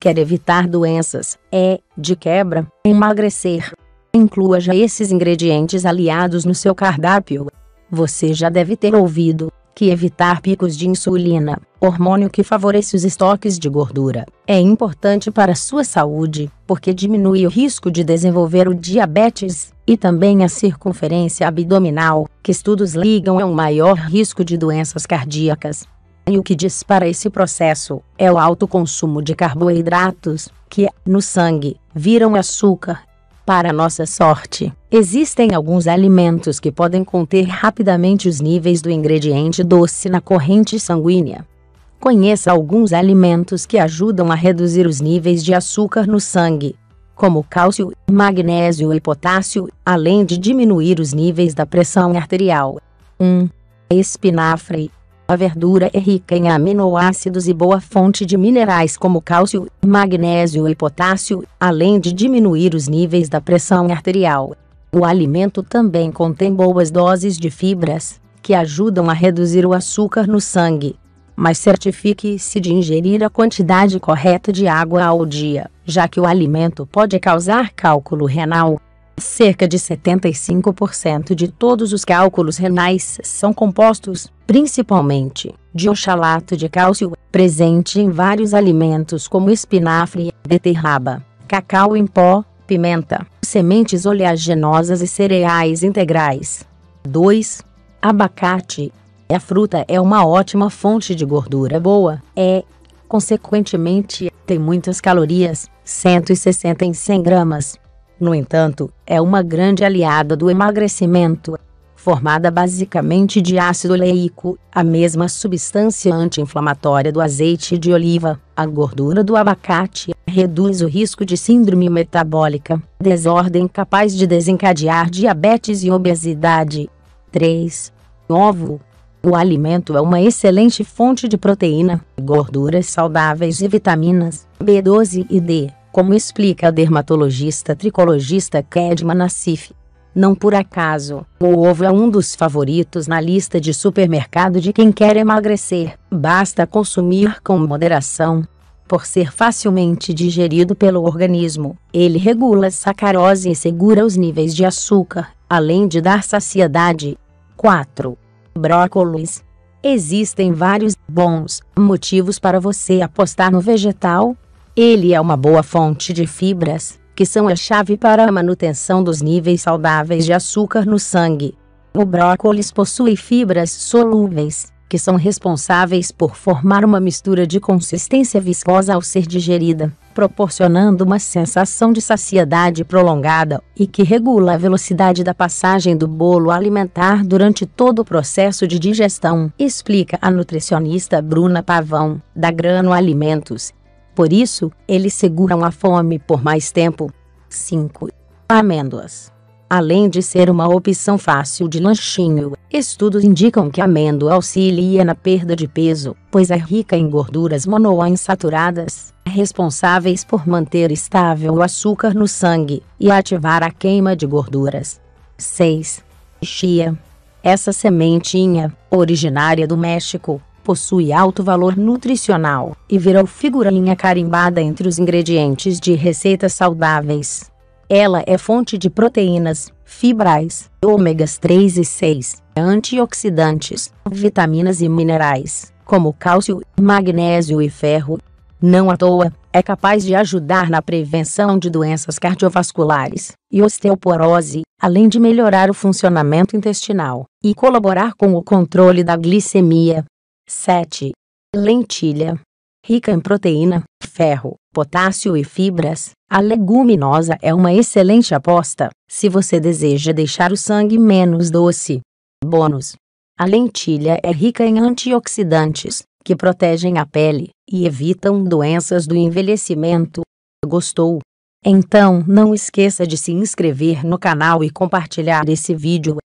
quer evitar doenças, é, de quebra, emagrecer. Inclua já esses ingredientes aliados no seu cardápio. Você já deve ter ouvido que evitar picos de insulina, hormônio que favorece os estoques de gordura, é importante para a sua saúde, porque diminui o risco de desenvolver o diabetes, e também a circunferência abdominal, que estudos ligam a um maior risco de doenças cardíacas. E o que dispara esse processo é o alto consumo de carboidratos, que, no sangue, viram açúcar. Para nossa sorte, existem alguns alimentos que podem conter rapidamente os níveis do ingrediente doce na corrente sanguínea. Conheça alguns alimentos que ajudam a reduzir os níveis de açúcar no sangue, como cálcio, magnésio e potássio, além de diminuir os níveis da pressão arterial. 1. Espinafre. A verdura é rica em aminoácidos e boa fonte de minerais como cálcio, magnésio e potássio, além de diminuir os níveis da pressão arterial. O alimento também contém boas doses de fibras, que ajudam a reduzir o açúcar no sangue. Mas certifique-se de ingerir a quantidade correta de água ao dia, já que o alimento pode causar cálculo renal. Cerca de 75% de todos os cálculos renais são compostos, principalmente, de oxalato de cálcio, presente em vários alimentos como espinafre, beterraba, cacau em pó, pimenta, sementes oleaginosas e cereais integrais. 2. Abacate. A fruta é uma ótima fonte de gordura boa, consequentemente, tem muitas calorias, 160 em 100 gramas. No entanto, é uma grande aliada do emagrecimento. Formada basicamente de ácido oleico, a mesma substância anti-inflamatória do azeite de oliva, a gordura do abacate reduz o risco de síndrome metabólica, desordem capaz de desencadear diabetes e obesidade. 3. Ovo. O alimento é uma excelente fonte de proteína, gorduras saudáveis e vitaminas B12 e D. Como explica a dermatologista tricologista Kedma Nassif. Não por acaso, o ovo é um dos favoritos na lista de supermercado de quem quer emagrecer, basta consumir com moderação. Por ser facilmente digerido pelo organismo, ele regula a sacarose e segura os níveis de açúcar, além de dar saciedade. 4. Brócolis. Existem vários bons motivos para você apostar no vegetal. Ele é uma boa fonte de fibras, que são a chave para a manutenção dos níveis saudáveis de açúcar no sangue. O brócolis possui fibras solúveis, que são responsáveis por formar uma mistura de consistência viscosa ao ser digerida, proporcionando uma sensação de saciedade prolongada e que regula a velocidade da passagem do bolo alimentar durante todo o processo de digestão, explica a nutricionista Bruna Pavão, da Grano Alimentos. Por isso, eles seguram a fome por mais tempo. 5. Amêndoas. Além de ser uma opção fácil de lanchinho, estudos indicam que a amêndoa auxilia na perda de peso, pois é rica em gorduras monoinsaturadas, responsáveis por manter estável o açúcar no sangue e ativar a queima de gorduras. 6. Chia. Essa sementinha, originária do México, possui alto valor nutricional e virou figurinha carimbada entre os ingredientes de receitas saudáveis. Ela é fonte de proteínas, fibras, ômegas 3 e 6, antioxidantes, vitaminas e minerais, como cálcio, magnésio e ferro. Não à toa, é capaz de ajudar na prevenção de doenças cardiovasculares e osteoporose, além de melhorar o funcionamento intestinal e colaborar com o controle da glicemia. 7. Lentilha. Rica em proteína, ferro, potássio e fibras, a leguminosa é uma excelente aposta, se você deseja deixar o sangue menos doce. Bônus. A lentilha é rica em antioxidantes, que protegem a pele e evitam doenças do envelhecimento. Gostou? Então não esqueça de se inscrever no canal e compartilhar esse vídeo.